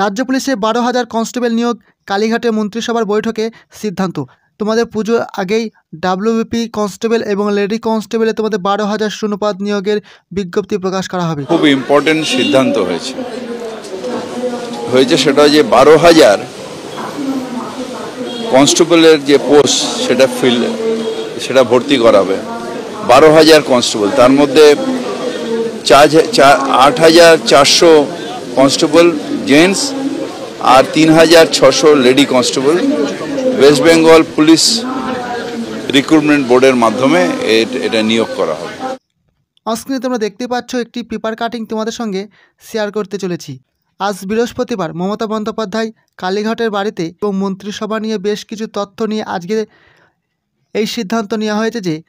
राज्य police 12,000 constable नियोग कालीघाटे मंत्रिसभार बैठके सिद्धांत। तुम्हारे पुजो आगे WBP कन्स्टेबल और लेडी कन्स्टेबले तुम्हारे 12,000 शून्यपद नियोगेर विज्ञप्ति प्रकाश करा हबे। खूब इम्पोर्टेंट सिद्धांत হয়েছে সেটা যে 12,000 কনস্টেবলের যে পোস্ট সেটা ফিল সেটা ভর্তি করাবে 12,000 কনস্টেবল, তার মধ্যে 8,400 কনস্টেবল জেন্টস और 3,600 lady constable West Bengal police recruitment बोर्डर माध्यमे एटा नियोग करा हबे। आजके तोमरा देखते पाच्छ एकटी पेपर काटिंग तोमादेर संगे शेयर करते चलेछि। आज बृहस्पतिवार ममता बंद्योपाध्याय कालीघाटेर बाड़ीते तो मंत्रिसभा निये बेश किछु तथ्य निये आजके एई सिद्धांत नेওয়া হয়েছে যে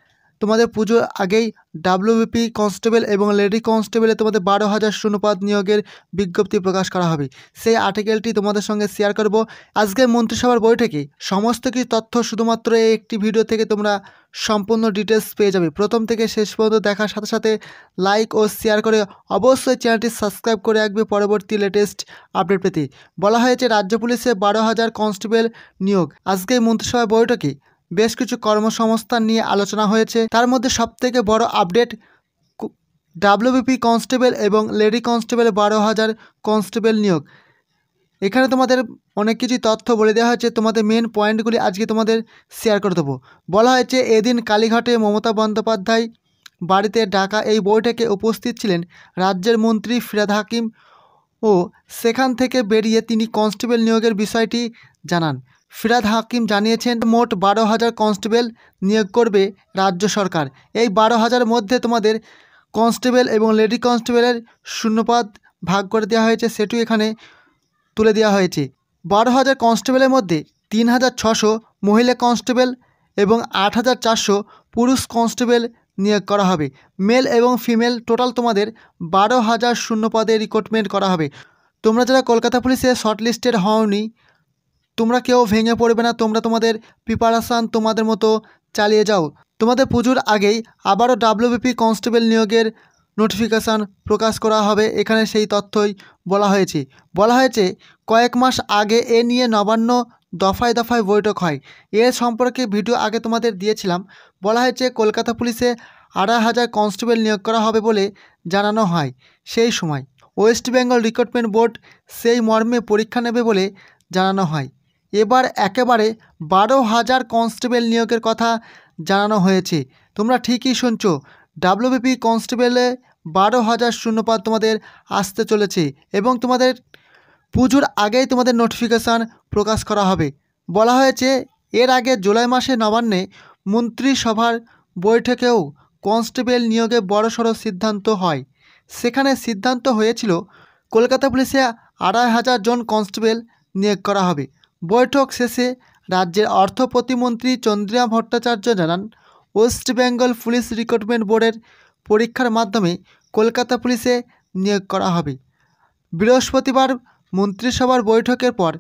তোমাদের পুজোর আগেই WBP কনস্টেবল এবং লেডি কনস্টেবলে তোমাদের 12,000 শূন্যপদ নিয়োগের বিজ্ঞপ্তি প্রকাশ করা হবে। সেই আর্টিকেলটি তোমাদের সঙ্গে শেয়ার করব। আজকে মন্ত্রিসভার বৈঠকে সমস্ত কিছু তথ্য শুধুমাত্র এই একটি ভিডিও থেকে তোমরা সম্পূর্ণ ডিটেলস পেয়ে যাবে। প্রথম থেকে শেষ পর্যন্ত দেখার সাথে সাথে লাইক ও শেয়ার করে অবশ্যই চ্যানেলটি সাবস্ক্রাইব করে রাখবে পরবর্তী লেটেস্ট আপডেট পেতে। বলা হয়েছে রাজ্য পুলিশে 12,000 কনস্টেবল নিয়োগ। আজকে মন্ত্রিসভার বৈঠকে বেশ কিছু কর্মসংস্থান নিয়ে আলোচনা হয়েছে। তার মধ্যে সবথেকে বড় আপডেট WBP কনস্টেবল এবং লেডি কনস্টেবলে 12,000 কনস্টেবল নিয়োগ। এখানে তোমাদের অনেক কিছু তথ্য বলে দেওয়া হয়েছে, তোমাদের মেন পয়েন্টগুলি আজকে তোমাদের শেয়ার করে দেবো। বলা হয়েছে এদিন কালীঘাটে মমতা বন্দ্যোপাধ্যায় বাড়িতে ডাকা এই বৈঠকে উপস্থিত ছিলেন রাজ্যের মন্ত্রী ফিরহাদ হাকিম ও সেখান থেকে বেরিয়ে তিনি কনস্টেবল নিয়োগের বিষয়টি জানান। ফিরহাদ হাকিম জানিয়েছেন মোট 12,000 কনস্টেবল নিয়োগ করবে রাজ্য সরকার। এই 12,000 মধ্যে তোমাদের কনস্টেবল এবং লেডি কনস্টেবলের শূন্যপদ ভাগ করে দেওয়া হয়েছে, সেটিও এখানে তুলে দেওয়া হয়েছে। 12,000 কনস্টেবলের মধ্যে 3,600 মহিলা কনস্টেবল এবং 8,400 পুরুষ কনস্টেবল নিয়োগ করা হবে। মেল এবং ফিমেল টোটাল তোমাদের 12,000 শূন্যপদে রিক্রুটমেন্ট করা হবে। তোমরা যারা কলকাতা পুলিশে শর্টলিস্টেড হওনি তোমরা কেউ ভেঙে পড়বে না, তোমরা তোমাদের প্রিপারেশান তোমাদের মতো চালিয়ে যাও। তোমাদের পুজোর আগেই আবারও WBP কনস্টেবল নিয়োগের নোটিফিকেশান প্রকাশ করা হবে, এখানে সেই তথ্যই বলা হয়েছে। বলা হয়েছে কয়েক মাস আগে এ নিয়ে নবান্ন দফায় দফায় বৈঠক হয়, এর সম্পর্কে ভিডিও আগে তোমাদের দিয়েছিলাম। বলা হয়েছে কলকাতা পুলিশে 2,500 কনস্টেবল নিয়োগ করা হবে বলে জানানো হয়। সেই সময় ওয়েস্ট বেঙ্গল রিক্রুটমেন্ট বোর্ড সেই মর্মে পরীক্ষা নেবে বলে জানানো হয়। এবার একেবারে 12,000 কনস্টেবল নিয়োগের কথা জানানো হয়েছে। তোমরা ঠিকই শুনছ, WBP কনস্টেবলে 12,000 শূন্যপদ তোমাদের আসতে চলেছে এবং তোমাদের পুজোর আগেই তোমাদের নোটিফিকেশান প্রকাশ করা হবে। বলা হয়েছে এর আগে জুলাই মাসে নবান্নে মন্ত্রিসভার বৈঠকেও কনস্টেবল নিয়োগে বড়সড় সিদ্ধান্ত হয়। সেখানে সিদ্ধান্ত হয়েছিল কলকাতা পুলিশে 2,500 জন কনস্টেবল নিয়োগ করা হবে। বৈঠক শেষে রাজ্যের অর্থ প্রতিমন্ত্রী চন্দ্রিমা ভট্টাচার্য জানান ওয়েস্ট বেঙ্গল পুলিশ রিক্রুটমেন্ট বোর্ডের পরীক্ষার মাধ্যমে কলকাতা পুলিশে নিয়োগ করা হবে। বৃহস্পতিবার মন্ত্রিসভার বৈঠকের পর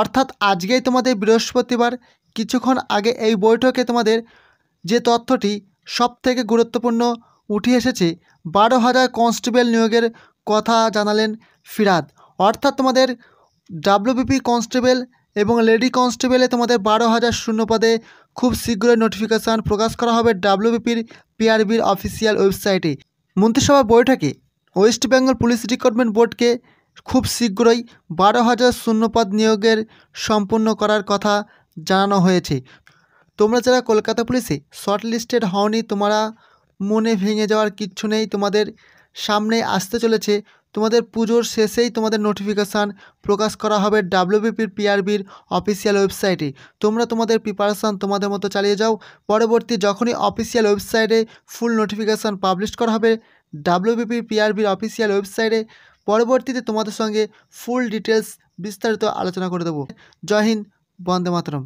অর্থাৎ আজকেই তোমাদের বৃহস্পতিবার কিছুক্ষণ আগে এই বৈঠকে তোমাদের যে তথ্যটি সবথেকে গুরুত্বপূর্ণ উঠে এসেছে 12,000 কনস্টেবল নিয়োগের কথা জানালেন ফিরহাদ। অর্থাৎ তোমাদের WBP কনস্টেবল এবং লেডি কনস্টেবলে তোমাদের 12,000 শূন্যপদে খুব শীঘ্রই নোটিফিকেশান প্রকাশ করা হবে WBPRBর অফিসিয়াল ওয়েবসাইটে। মন্ত্রিসভা বৈঠকে ওয়েস্ট বেঙ্গল পুলিশ রিক্রুটমেন্ট বোর্ডকে খুব শীঘ্রই 12,000 শূন্যপদ নিয়োগের সম্পূর্ণ করার কথা জানানো হয়েছে। তোমরা যারা কলকাতা পুলিশে শর্টলিস্টেড হওনি তোমরা মনে ভেঙে যাওয়ার কিচ্ছু নেই, তোমাদের সামনে আসতে চলেছে। তোমাদের পুজোর শেষেই তোমাদের নোটিফিকেশান প্রকাশ করা হবে WBPRBর অফিসিয়াল ওয়েবসাইটে। তোমরা তোমাদের প্রিপারেশান তোমাদের মতো চালিয়ে যাও। পরবর্তী যখনই অফিসিয়াল ওয়েবসাইটে ফুল নোটিফিকেশান পাবলিশ করা হবে WBPRBর অফিসিয়াল ওয়েবসাইটে, পরবর্তীতে তোমাদের সঙ্গে ফুল ডিটেলস বিস্তারিত আলোচনা করে দেবো। জয় হিন্দ, বন্দে মাতরম।